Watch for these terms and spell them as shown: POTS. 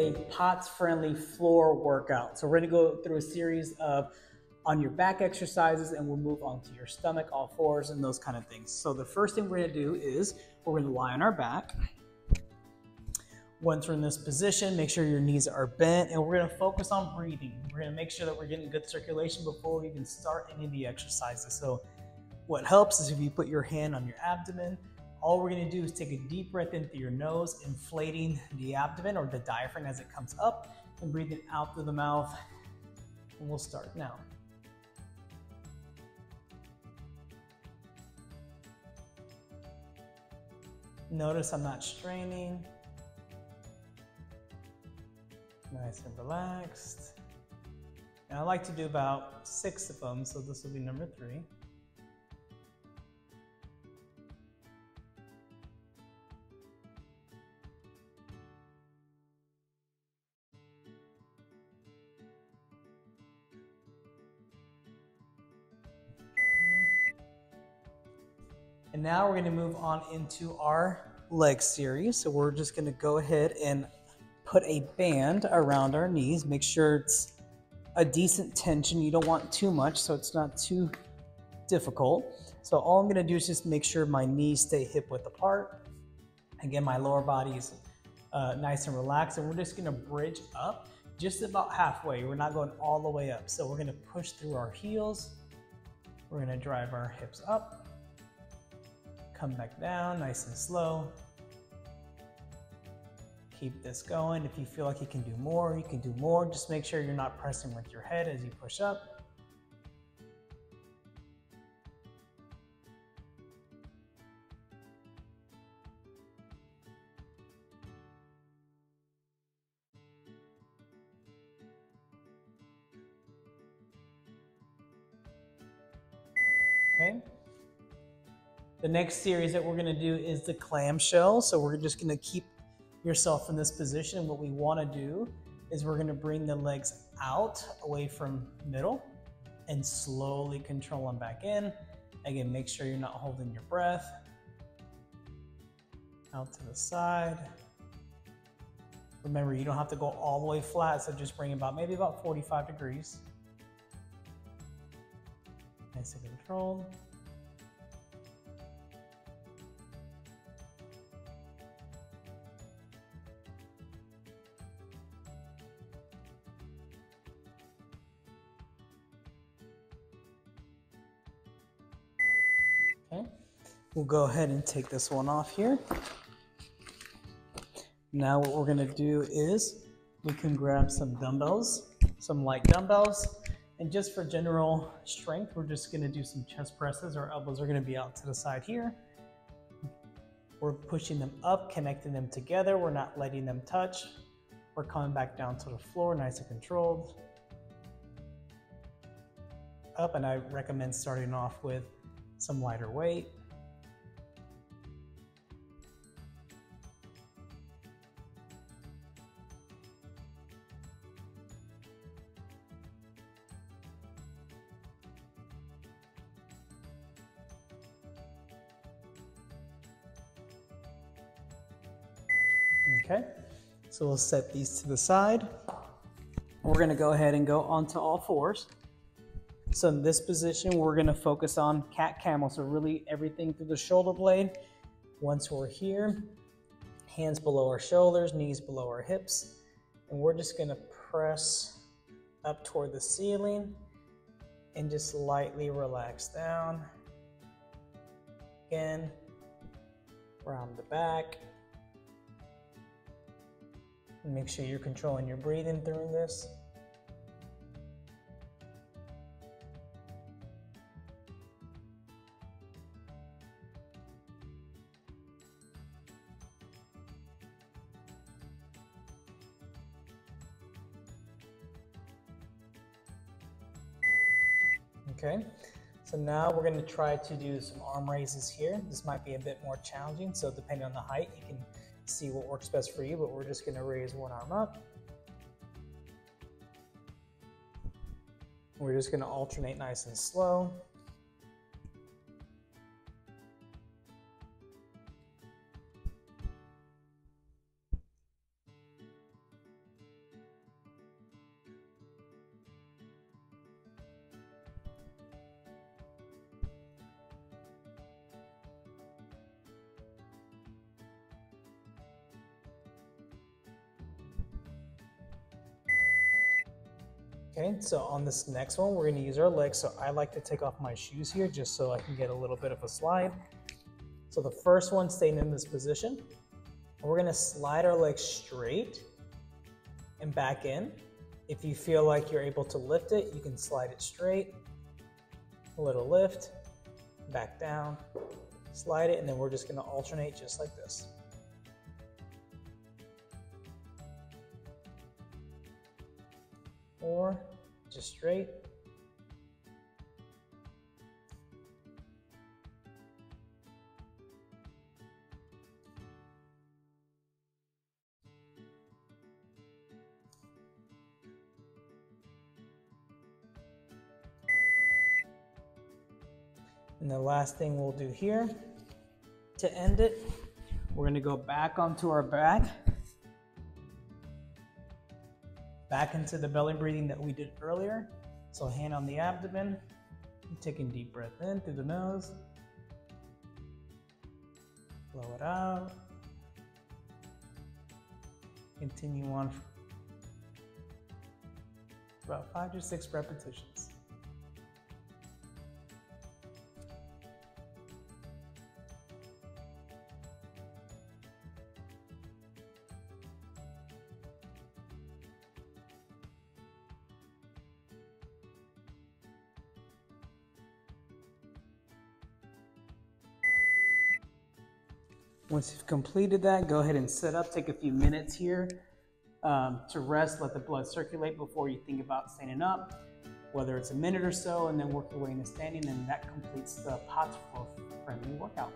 a POTS friendly floor workout. So we're gonna go through a series of on your back exercises, and we'll move on to your stomach, all fours, and those kind of things. So the first thing we're gonna do is we're gonna lie on our back. Once we're in this position, make sure your knees are bent, and we're gonna focus on breathing. We're gonna make sure that we're getting good circulation before we even start any of the exercises. So what helps is if you put your hand on your abdomen, all we're gonna do is take a deep breath in through your nose, inflating the abdomen or the diaphragm as it comes up, and breathing out through the mouth. And we'll start now. Notice I'm not straining. Nice and relaxed. And I like to do about 6 of them, so this will be number 3. And now we're going to move on into our leg series. So we're just going to go ahead and put a band around our knees. Make sure it's a decent tension. You don't want too much, so it's not too difficult. So all I'm going to do is just make sure my knees stay hip width apart. Again, my lower body is nice and relaxed. And we're just going to bridge up just about halfway. We're not going all the way up. So we're going to push through our heels. We're going to drive our hips up. Come back down, nice and slow. Keep this going. If you feel like you can do more, you can do more. Just make sure you're not pressing with your head as you push up. Okay. The next series that we're gonna do is the clamshell. So we're just gonna keep yourself in this position. And what we wanna do is we're gonna bring the legs out away from middle and slowly control them back in. Again, make sure you're not holding your breath. Out to the side. Remember, you don't have to go all the way flat. So just bring about maybe about 45 degrees. Nice and controlled. Okay. We'll go ahead and take this one off here. Now what we're gonna do is we can grab some dumbbells, some light dumbbells, and just for general strength, we're just gonna do some chest presses. Our elbows are gonna be out to the side here. We're pushing them up, connecting them together. We're not letting them touch. We're coming back down to the floor, nice and controlled. Up, and I recommend starting off with some lighter weight. Okay, so we'll set these to the side. We're gonna go ahead and go onto all fours. So in this position, we're gonna focus on cat camel. So really everything through the shoulder blade. Once we're here, hands below our shoulders, knees below our hips. And we're just gonna press up toward the ceiling and just lightly relax down. Again, round the back. And make sure you're controlling your breathing during this. Okay, so now we're gonna try to do some arm raises here. This might be a bit more challenging, so depending on the height, you can see what works best for you, but we're just gonna raise one arm up. We're just gonna alternate nice and slow. Okay, so on this next one, we're gonna use our legs. So I like to take off my shoes here just so I can get a little bit of a slide. So the first one, staying in this position, we're gonna slide our legs straight and back in. If you feel like you're able to lift it, you can slide it straight, a little lift, back down, slide it, and then we're just gonna alternate just like this. Or just straight. And the last thing we'll do here to end it, we're going to go back onto our back, back into the belly breathing that we did earlier. So hand on the abdomen, taking deep breath in through the nose, blow it out, continue on for about 5 to 6 repetitions. Once you've completed that, go ahead and sit up, take a few minutes here to rest, let the blood circulate before you think about standing up, whether it's a minute or so, and then work your way into standing, and that completes the POTS Flow Friendly workout.